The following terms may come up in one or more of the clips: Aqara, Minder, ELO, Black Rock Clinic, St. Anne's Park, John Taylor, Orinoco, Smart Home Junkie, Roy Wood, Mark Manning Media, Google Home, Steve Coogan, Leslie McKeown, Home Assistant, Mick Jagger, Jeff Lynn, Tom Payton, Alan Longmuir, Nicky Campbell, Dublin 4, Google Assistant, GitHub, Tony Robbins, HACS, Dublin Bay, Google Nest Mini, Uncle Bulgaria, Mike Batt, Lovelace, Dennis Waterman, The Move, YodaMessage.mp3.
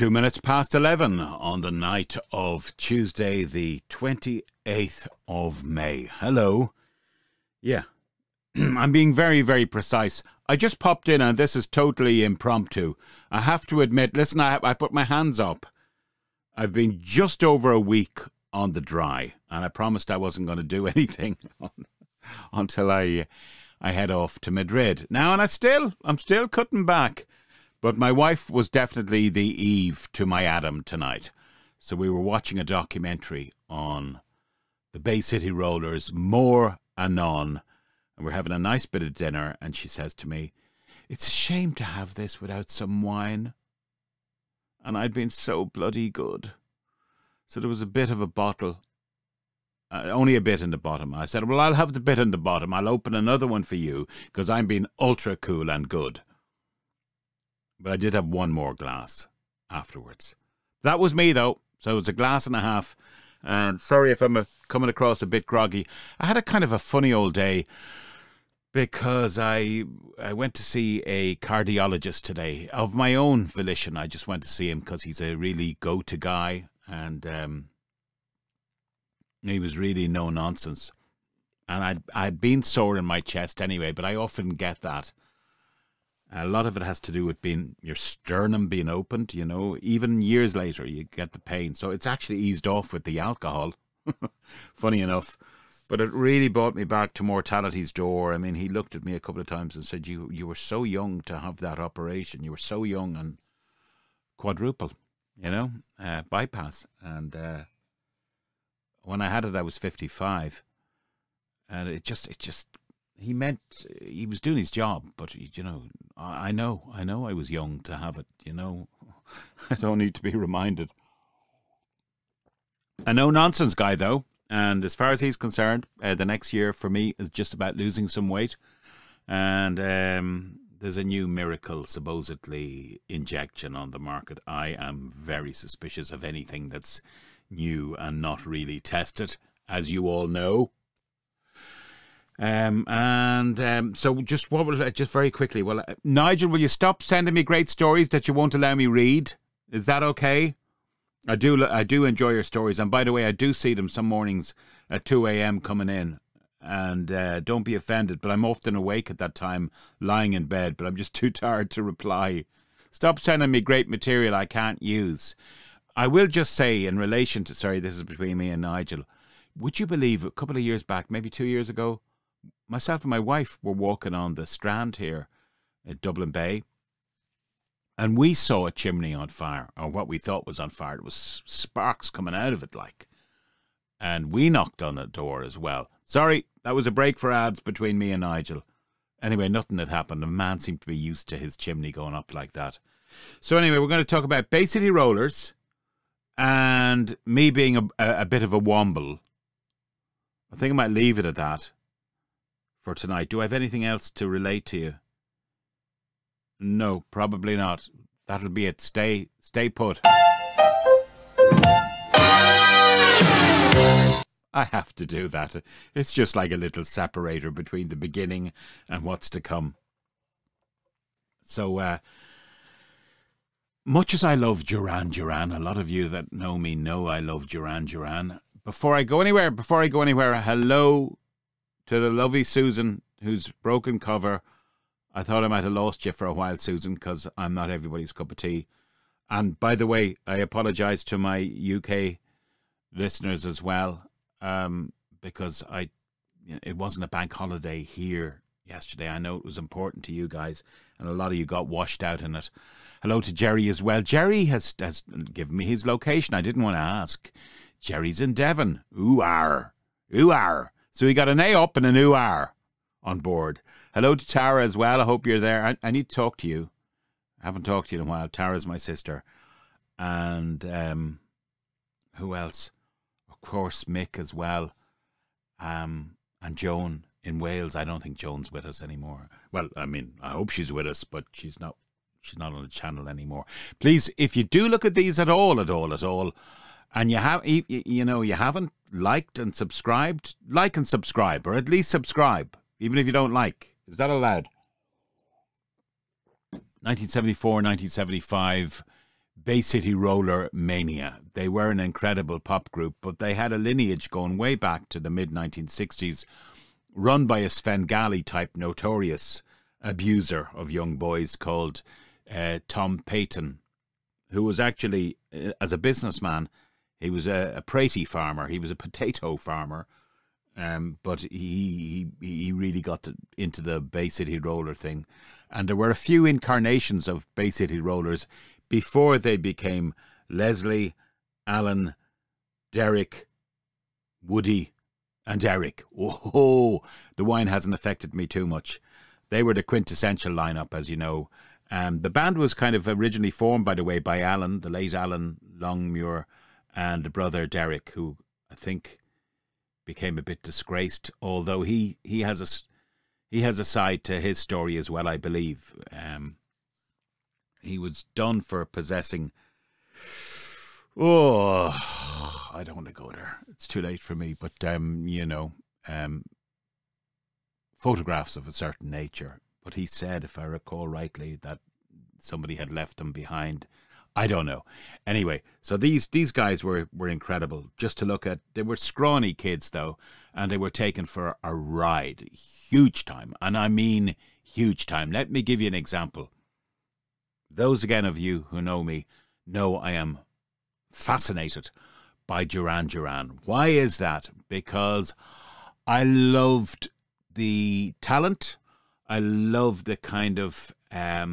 2 minutes past 11 on the night of Tuesday, the 28th of May. Hello. Yeah, I'm being very, very precise. I just popped in, and this is totally impromptu. I have to admit, listen, I put my hands up. I've been just over a week on the dry, and I promised I wasn't going to do anything until I head off to Madrid. Now, and I'm still cutting back. But my wife was definitely the Eve to my Adam tonight. So we were watching a documentary on the Bay City Rollers, more anon. And we're having a nice bit of dinner. And she says to me, "It's a shame to have this without some wine." And I'd been so bloody good. So there was a bit of a bottle. Only a bit in the bottom. I said, "Well, I'll have the bit in the bottom. I'll open another one for you because I'm being ultra cool and good." But I did have one more glass afterwards. That was me, though. So it was a glass and a half. And sorry if I'm coming across a bit groggy. I had a kind of a funny old day because I went to see a cardiologist today of my own volition. I just went to see him because he's a really go-to guy. And he was really no nonsense. And I'd been sore in my chest anyway, but I often get that. A lot of it has to do with being your sternum being opened, you know. Even years later, you get the pain. So it's actually eased off with the alcohol, funny enough. But it really brought me back to mortality's door. I mean, he looked at me a couple of times and said, you were so young to have that operation. You were so young and quadruple, you know, bypass. And when I had it, I was 55. And it just... He meant he was doing his job, but, you know, I know I was young to have it, you know. I don't need to be reminded. A no-nonsense guy, though. And as far as he's concerned, the next year for me is just about losing some weight. And there's a new miracle, supposedly, injection on the market. I am very suspicious of anything that's new and not really tested, as you all know. So just what will just very quickly. Well, Nigel, will you stop sending me great stories that you won't allow me read? Is that okay? I do enjoy your stories, and by the way, I do see them some mornings at 2 a.m. coming in, and don't be offended. But I'm often awake at that time, lying in bed. But I'm just too tired to reply. Stop sending me great material I can't use. I will just say in relation to sorry, this is between me and Nigel. Would you believe a couple of years back, maybe 2 years ago? Myself and my wife were walking on the strand here at Dublin Bay, and we saw a chimney on fire, or what we thought was on fire. It was sparks coming out of it, like. And we knocked on the door as well. Sorry, that was a break for ads between me and Nigel. Anyway, nothing had happened. The man seemed to be used to his chimney going up like that. So anyway, we're going to talk about Bay City Rollers and me being a bit of a womble. I think I might leave it at that. For tonight. Do I have anything else to relate to you? No, probably not. That'll be it. Stay put. I have to do that. It's just like a little separator between the beginning and what's to come. So, much as I love Duran Duran, a lot of you that know me know I love Duran Duran. Before I go anywhere, hello to the lovely Susan, who's broken cover. I thought I might have lost you for a while, Susan, because I'm not everybody's cup of tea. And by the way, I apologise to my UK listeners as well, because it wasn't a bank holiday here yesterday. I know it was important to you guys, and a lot of you got washed out in it. Hello to Jerry as well. Jerry has given me his location. I didn't want to ask. Jerry's in Devon. Ooh-ar. Ooh-ar. So he got an A up and an OOR on board. Hello to Tara as well. I hope you're there. I need to talk to you. I haven't talked to you in a while. Tara's my sister. And who else? Of course, Mick as well. And Joan in Wales. I don't think Joan's with us anymore. Well, I mean, I hope she's with us, but she's not on the channel anymore. Please, if you do look at these at all, and you haven't liked and subscribed, like and subscribe, or at least subscribe, even if you don't like. Is that allowed? 1974, 1975, Bay City Roller mania. They were an incredible pop group, but they had a lineage going way back to the mid-1960s, run by a Svengali-type notorious abuser of young boys called Tom Payton, who was actually, as a businessman, he was a pratie farmer. He was a potato farmer, but he really got into the Bay City Roller thing. And there were a few incarnations of Bay City Rollers before they became Leslie, Alan, Derek, Woody, and Eric. Oh, the wine hasn't affected me too much. They were the quintessential lineup, as you know. The band was kind of originally formed, by the way, by Alan, the late Alan Longmuir, and brother Derek, who I think became a bit disgraced, although he has a side to his story as well, I believe. He was done for possessing... Oh, I don't want to go there. It's too late for me, but, you know, photographs of a certain nature. But he said, if I recall rightly, that somebody had left them behind. I don't know. Anyway, so these guys were incredible. Just to look at, they were scrawny kids, though, and they were taken for a ride. Huge time, and I mean huge time. Let me give you an example. Those, again, of you who know me know I am fascinated by Duran Duran. Why is that? Because I loved the talent. I loved the kind of... I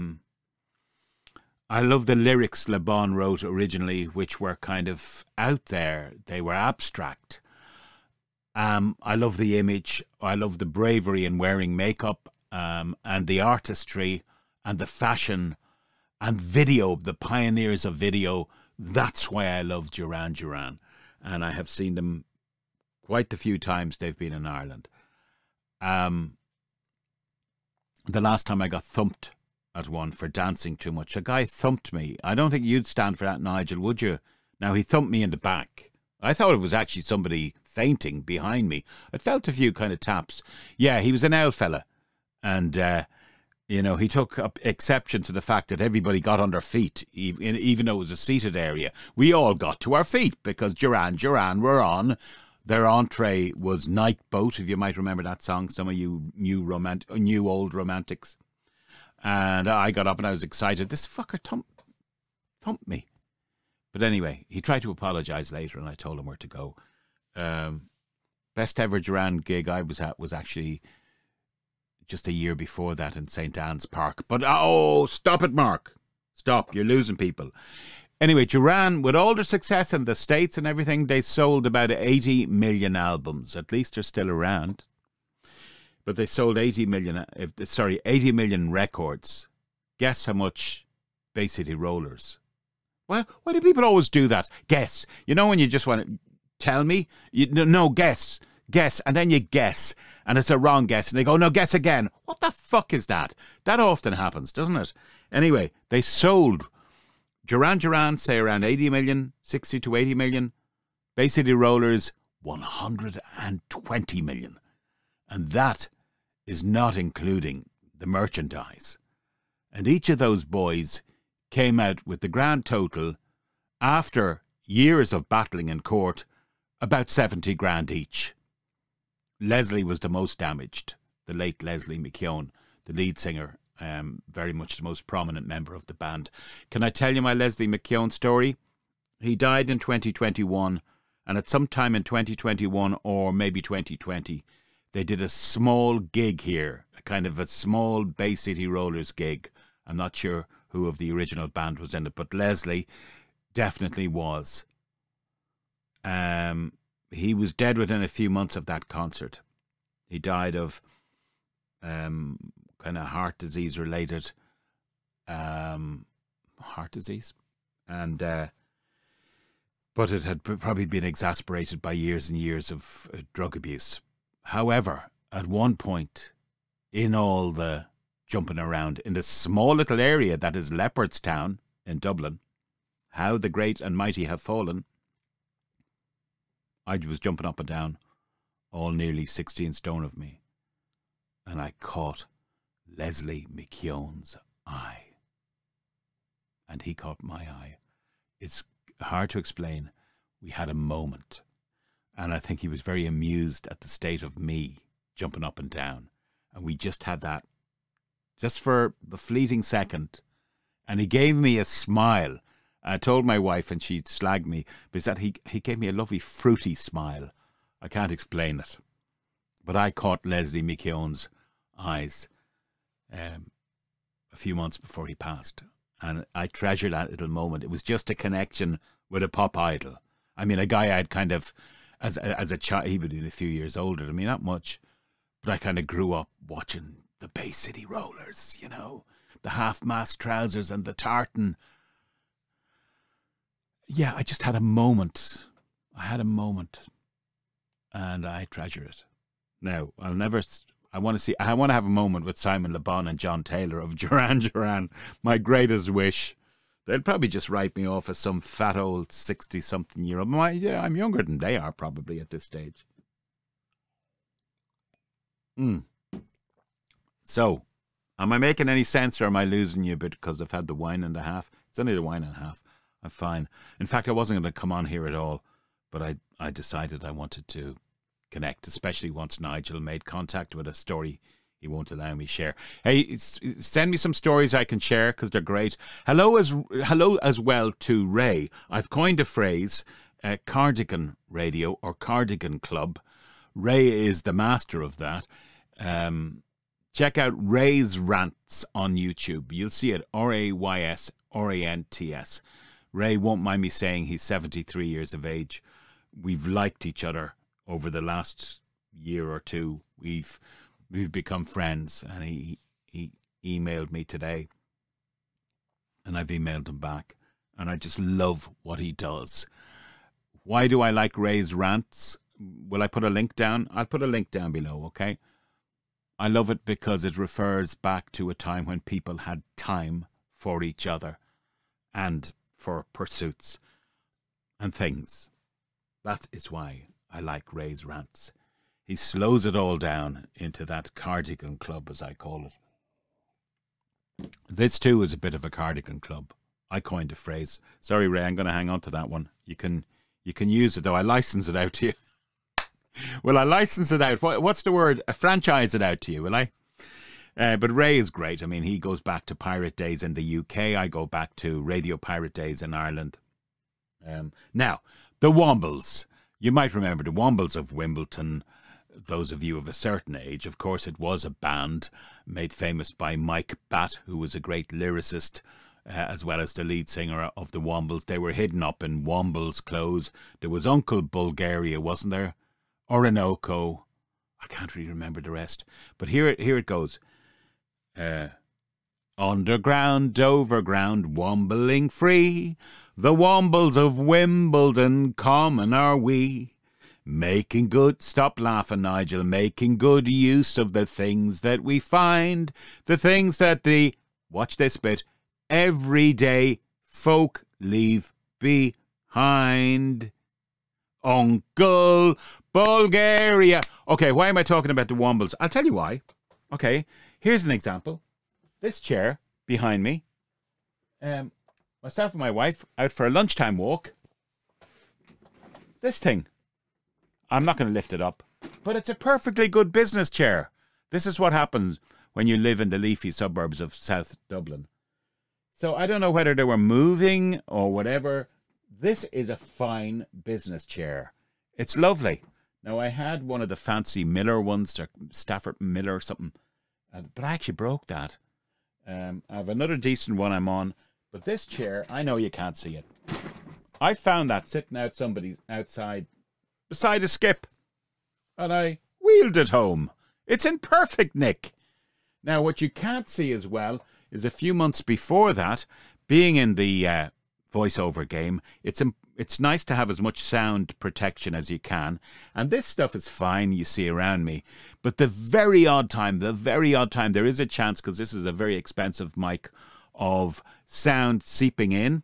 loved the lyrics LeBon wrote originally, which were kind of out there. They were abstract. I love the image. I love the bravery in wearing makeup, and the artistry and the fashion and video, the pioneers of video. That's why I love Duran Duran. And I have seen them quite a few times they've been in Ireland. The last time I got thumped at one for dancing too much. A guy thumped me. I don't think you'd stand for that, Nigel, would you? Now, he thumped me in the back. I thought it was actually somebody fainting behind me. I felt a few kind of taps. Yeah, he was an old fella. And... you know, he took up exception to the fact that everybody got on their feet, even though it was a seated area. We all got to our feet because Duran Duran were on. Their entree was Night Boat, if you might remember that song. Some of you new old romantics. And I got up and I was excited. This fucker thumped me. But anyway, he tried to apologise later and I told him where to go. Best ever Duran gig I was at was actually... just a year before that in St. Anne's Park. But, oh, stop it, Mark. Stop, you're losing people. Anyway, Duran, with all their success in the States and everything, they sold about 80 million albums. At least they're still around. But they sold 80 million records. Guess how much Bay City Rollers. Well, why do people always do that? Guess. You know when you just want to tell me? No, guess. Guess, and then you guess, and it's a wrong guess, and they go, no, guess again. What the fuck is that? That often happens, doesn't it? Anyway, they sold Duran Duran, say around 80 million, 60 to 80 million. Bay City Rollers, 120 million. And that is not including the merchandise. And each of those boys came out with the grand total, after years of battling in court, about 70 grand each. Leslie was the most damaged, the late Leslie McKeown, the lead singer, very much the most prominent member of the band. Can I tell you my Leslie McKeown story? He died in 2021, and at some time in 2021 or maybe 2020, they did a small gig here, a kind of a small Bay City Rollers gig. I'm not sure who of the original band was in it, but Leslie definitely was. He was dead within a few months of that concert. He died of kind of heart disease related, heart disease. And, but it had probably been exacerbated by years and years of drug abuse. However, at one point in all the jumping around in the small little area that is Leopardstown in Dublin, how the great and mighty have fallen. I was jumping up and down, all nearly 16 stone of me, and I caught Leslie McKeown's eye. And he caught my eye, it's hard to explain, we had a moment. And I think he was very amused at the state of me jumping up and down. And we just had that, just for the fleeting second. And he gave me a smile. I told my wife, and she slagged me, but he gave me a lovely fruity smile. I can't explain it. But I caught Leslie McKeown's eyes a few months before he passed. And I treasure that little moment. It was just a connection with a pop idol. I mean, a guy I had kind of, as a child, he would be a few years older than me, not much, but I kind of grew up watching the Bay City Rollers, you know, the half-mast trousers and the tartan. Yeah, I just had a moment. I had a moment, and I treasure it. Now, I'll never... I want to have a moment with Simon LeBon and John Taylor of Duran Duran. My greatest wish. They'll probably just write me off as some fat old 60-something-year-old. Yeah, I'm younger than they are probably at this stage. So, am I making any sense, or am I losing you a bit because I've had the wine and a half? It's only the wine and a half. I'm fine. In fact, I wasn't going to come on here at all, but I decided I wanted to connect, especially once Nigel made contact with a story he won't allow me share. Hey, send me some stories I can share because they're great. Hello as well to Ray. I've coined a phrase, cardigan radio or cardigan club. Ray is the master of that. Check out Ray's Rants on YouTube. You'll see it, R-A-Y-S-R-A-N-T-S. Ray won't mind me saying he's 73 years of age. We've liked each other over the last year or two. We've become friends, and he emailed me today, and I've emailed him back, and I just love what he does. Why do I like Ray's Rants? Will I put a link down? I'll put a link down below, okay? I love it because it refers back to a time when people had time for each other and for pursuits and things. That is why I like Ray's Rants. He slows it all down into that cardigan club, as I call it. This, too, is a bit of a cardigan club. I coined a phrase. Sorry, Ray, I'm going to hang on to that one. You can use it, though. I license it out to you. Will I license it out? What's the word? I franchise it out to you, will I? But Ray is great. I mean, he goes back to pirate days in the UK. I go back to radio pirate days in Ireland. Now, the Wombles. You might remember the Wombles of Wimbledon. Those of you of a certain age, of course, it was a band made famous by Mike Batt, who was a great lyricist, as well as the lead singer of the Wombles. They were hidden up in Wombles clothes. There was Uncle Bulgaria, wasn't there? Orinoco. I can't really remember the rest. But here it goes. Underground, overground, wombling free. The Wombles of Wimbledon, common are we. Making good, stop laughing, Nigel, making good use of the things that we find, the things that the, watch this bit, everyday folk leave behind. Uncle Bulgaria. Okay, why am I talking about the Wombles? I'll tell you why. Okay, here's an example. This chair behind me, myself and my wife out for a lunchtime walk. This thing. I'm not going to lift it up, but it's a perfectly good business chair. This is what happens when you live in the leafy suburbs of South Dublin. So I don't know whether they were moving or whatever. This is a fine business chair. It's lovely. Now, I had one of the fancy Miller ones, or Stafford Miller or something, but I actually broke that. I have another decent one I'm on, but this chair, I know you can't see it. I found that sitting out somebody's outside beside a skip, and I wheeled it home. It's in perfect nick. Now, what you can't see as well is a few months before that, being in the voiceover game, it's nice to have as much sound protection as you can, and this stuff is fine, you see around me, but the very odd time, there is a chance, because this is a very expensive mic, of sound seeping in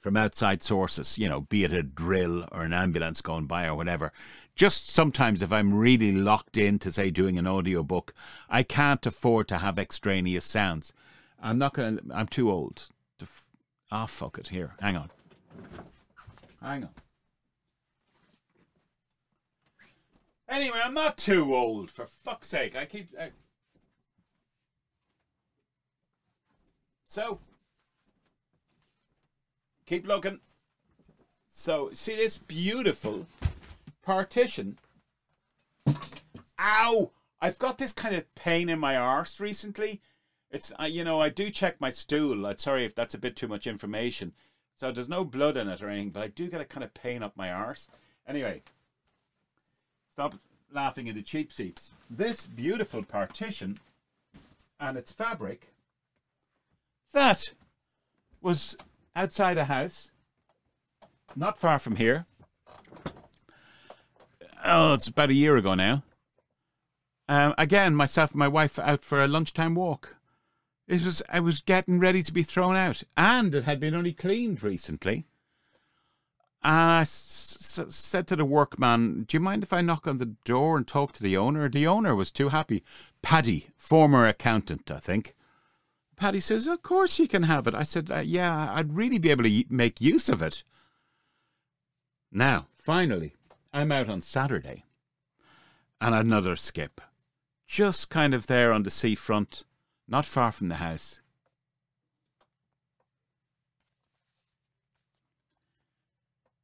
from outside sources, you know, be it a drill or an ambulance going by or whatever. Just sometimes if I'm really locked in to, say, doing an audiobook, I can't afford to have extraneous sounds. I'm too old. Ah, oh, fuck it. Here, hang on. Hang on. Anyway, I'm not too old, for fuck's sake. I keep... So, keep looking. So, see this beautiful partition. Ow! I've got this kind of pain in my arse recently. It's, you know, I do check my stool. I'm sorry if that's a bit too much information. So there's no blood in it or anything, but I do get a kind of pain up my arse. Anyway, stop laughing at the cheap seats. This beautiful partition and its fabric, that was outside a house, not far from here. Oh, it's about a year ago now. Again, myself and my wife out for a lunchtime walk. It was, I was getting ready to be thrown out, and it had been only cleaned recently. And I said to the workman, do you mind if I knock on the door and talk to the owner? The owner was too happy. Paddy, former accountant, I think. Paddy says, of course you can have it. I said, yeah, I'd really be able to make use of it. Now, finally, I'm out on Saturday. And another skip. Just kind of there on the seafront, not far from the house.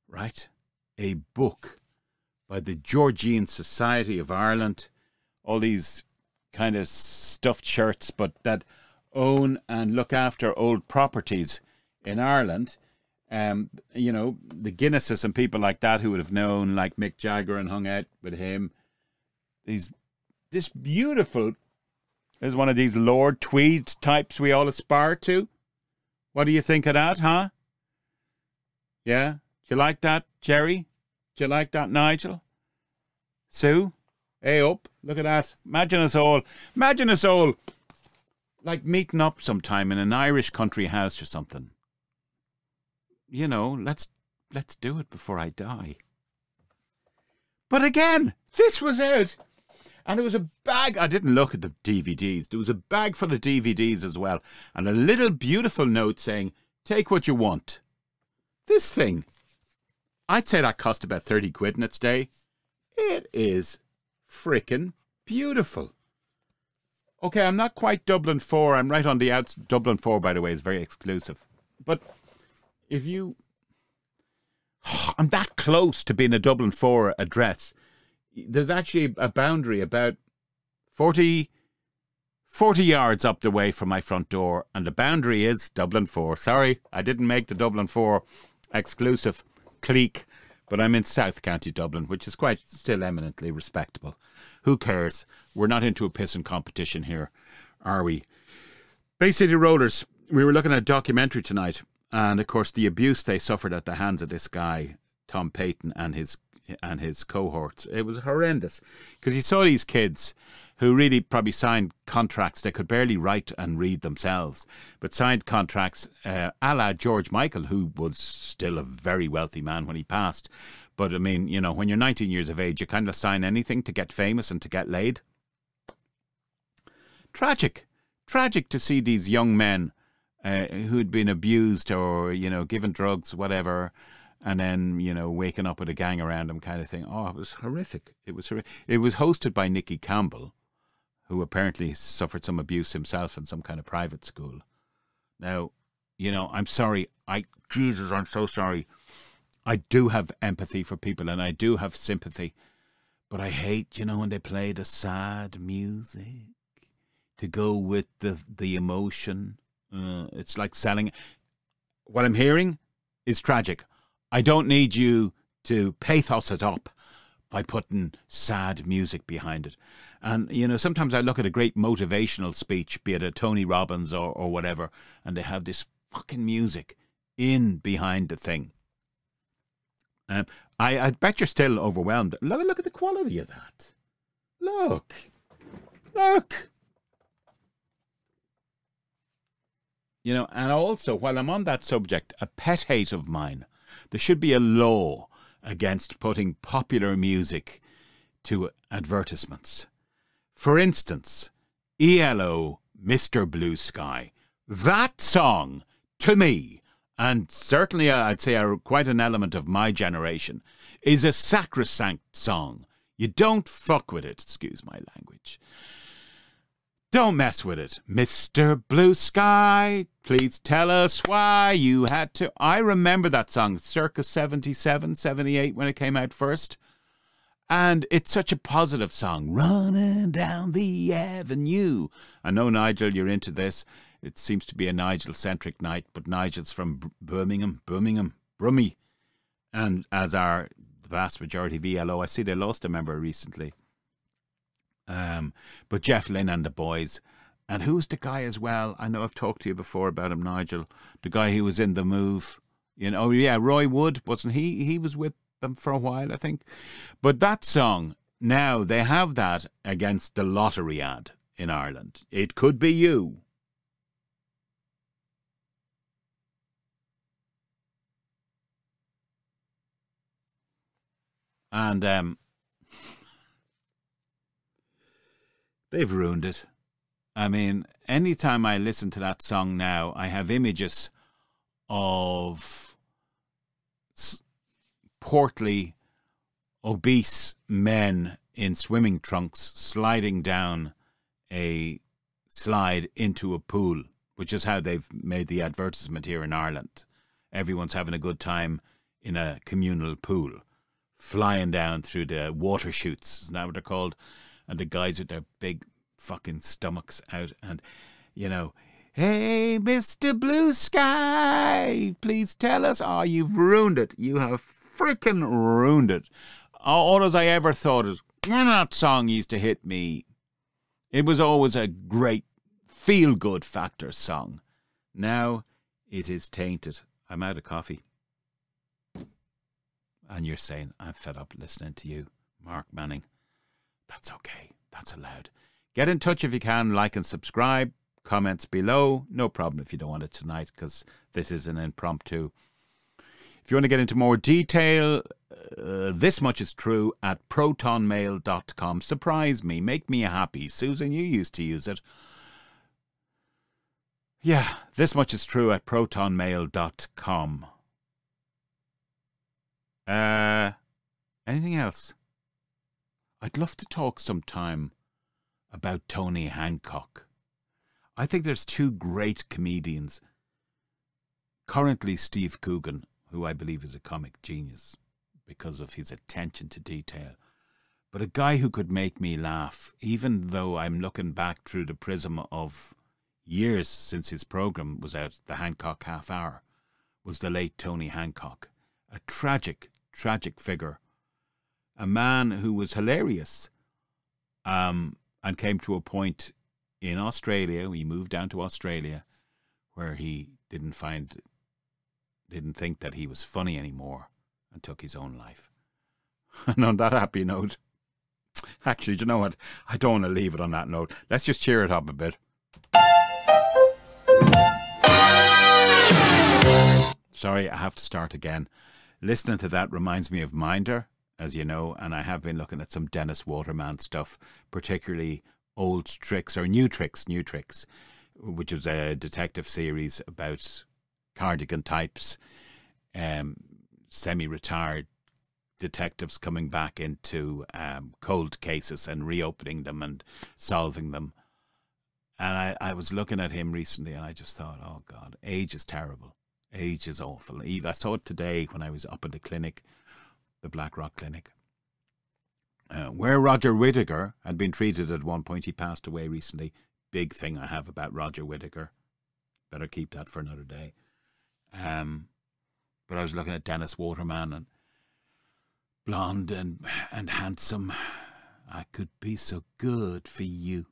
Right? A book by the Georgian Society of Ireland. All these kind of stuffed shirts, but that... own and look after old properties in Ireland. You know, the Guinnesses and people like that who would have known, like Mick Jagger, and hung out with him. These, this beautiful, is one of these Lord Tweed types we all aspire to. What do you think of that, huh? Yeah? Do you like that, Jerry? Do you like that, Nigel? Sue? Hey, up. Look at that. Imagine us all. Imagine us all. Like meeting up sometime in an Irish country house or something. You know, let's do it before I die. But again, this was out. And there was a bag. I didn't look at the DVDs. There was a bag full of DVDs as well. And a little beautiful note saying, take what you want. This thing. I'd say that cost about 30 quid in its day. It is frickin' beautiful. Okay, I'm not quite Dublin 4. I'm right on the outs. Dublin 4, by the way, is very exclusive. But if you... I'm that close to being a Dublin 4 address. There's actually a boundary about 40 yards up the way from my front door. And the boundary is Dublin 4. Sorry, I didn't make the Dublin 4 exclusive clique. But I'm in South County Dublin, which is quite still eminently respectable. Who cares? We're not into a pissing competition here, are we? Bay City Rollers, we were looking at a documentary tonight, and of course the abuse they suffered at the hands of this guy, Tom Payton, and his cohorts. It was horrendous, because you saw these kids who really probably signed contracts. They could barely write and read themselves, but signed contracts a la George Michael, who was still a very wealthy man when he passed. But, I mean, you know, when you're 19 years of age, you kind of sign anything to get famous and to get laid. Tragic. Tragic to see these young men who'd been abused or, you know, given drugs, whatever, and then, you know, waking up with a gang around them kind of thing. Oh, it was horrific. It was horrific. It was hosted by Nicky Campbell, who apparently suffered some abuse himself in some kind of private school. Now, you know, I'm sorry. Jesus, I'm so sorry. I do have empathy for people and I do have sympathy, but I hate, you know, when they play the sad music to go with the emotion. It's like selling. What I'm hearing is tragic. I don't need you to pathos it up by putting sad music behind it. And, you know, sometimes I look at a great motivational speech, be it a Tony Robbins or whatever, and they have this fucking music in behind the thing. I bet you're still overwhelmed. Look at the quality of that. Look. Look. You know, and also, while I'm on that subject, a pet hate of mine, there should be a law against putting popular music to advertisements. For instance, ELO, Mr. Blue Sky. That song, to me, and certainly I'd say are quite an element of my generation, is a sacrosanct song. You don't fuck with it, excuse my language. Don't mess with it. Mr. Blue Sky, please tell us why you had to... I remember that song circa 77, 78 when it came out first. And it's such a positive song. Running down the avenue. I know, Nigel, you're into this. It seems to be a Nigel-centric night, but Nigel's from Brummie. And as are the vast majority of ELO. I see they lost a member recently. But Jeff Lynn and the boys. And who's the guy as well? I know I've talked to you before about him, Nigel. The guy who was in The Move. You know, oh yeah, Roy Wood, wasn't he? He was with them for a while, I think. But that song, now they have that against the lottery ad in Ireland. It could be you. And they've ruined it. I mean, any time I listen to that song now, I have images of portly, obese men in swimming trunks sliding down a slide into a pool, which is how they've made the advertisement here in Ireland. Everyone's having a good time in a communal pool, flying down through the water chutes, isn't that what they're called? And the guys with their big fucking stomachs out and, you know, hey, Mr. Blue Sky, please tell us. Oh, you've ruined it. You have freaking ruined it. All as I ever thought is, that song used to hit me. It was always a great feel-good factor song. Now it is tainted. I'm out of coffee. And you're saying, I'm fed up listening to you, Mark Manning. That's okay. That's allowed. Get in touch if you can. Like and subscribe. Comments below. No problem if you don't want it tonight because this is an impromptu. If you want to get into more detail, this much is true at protonmail.com. Surprise me. Make me happy. Susan, you used to use it. Yeah, this much is true at protonmail.com. Anything else? I'd love to talk sometime about Tony Hancock. I think there's two great comedians. Currently, Steve Coogan, who I believe is a comic genius because of his attention to detail. But a guy who could make me laugh, even though I'm looking back through the prism of years since his program was out, the Hancock Half Hour, was the late Tony Hancock. A tragic, tragic figure. A man who was hilarious and came to a point in Australia. He moved down to Australia where he didn't think that he was funny anymore and took his own life. And on that happy note, actually, do you know what? I don't want to leave it on that note. Let's just cheer it up a bit. Sorry, I have to start again. Listening to that reminds me of Minder, as you know, and I have been looking at some Dennis Waterman stuff, particularly Old Tricks or New Tricks, which was a detective series about cardigan types, semi-retired detectives coming back into cold cases and reopening them and solving them. And I was looking at him recently and I just thought, oh God, age is terrible. Age is awful. I saw it today when I was up at the clinic, the Black Rock Clinic, where Roger Whittaker had been treated at one point. He passed away recently. Big thing I have about Roger Whittaker. Better keep that for another day. But I was looking at Dennis Waterman, and blonde and handsome. I could be so good for you.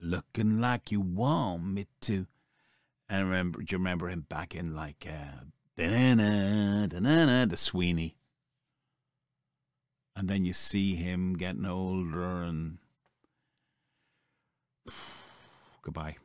Looking like you want me to. And remember, do you remember him back in like the Sweeney? And then you see him getting older and goodbye.